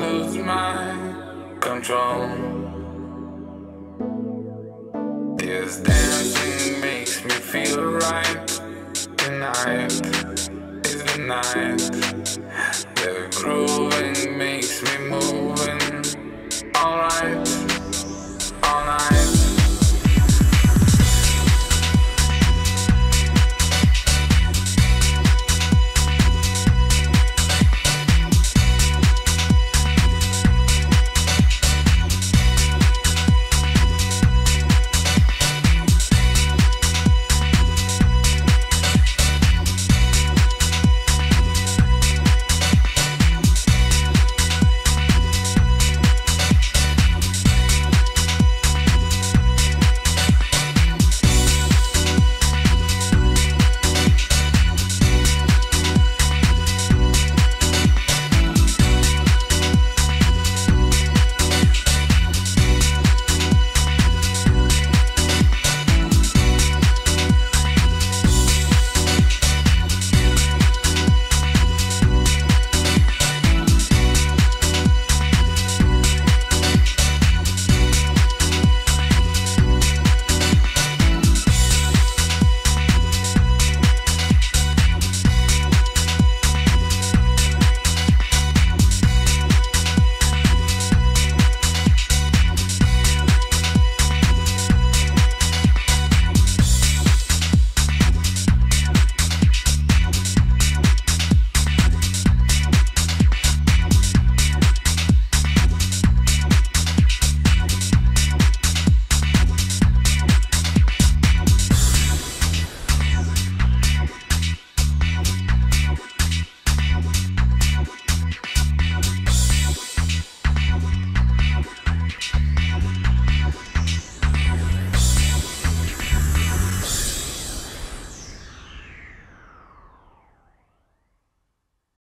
lose my control. This dancing makes me feel right. Tonight is the night. The grooving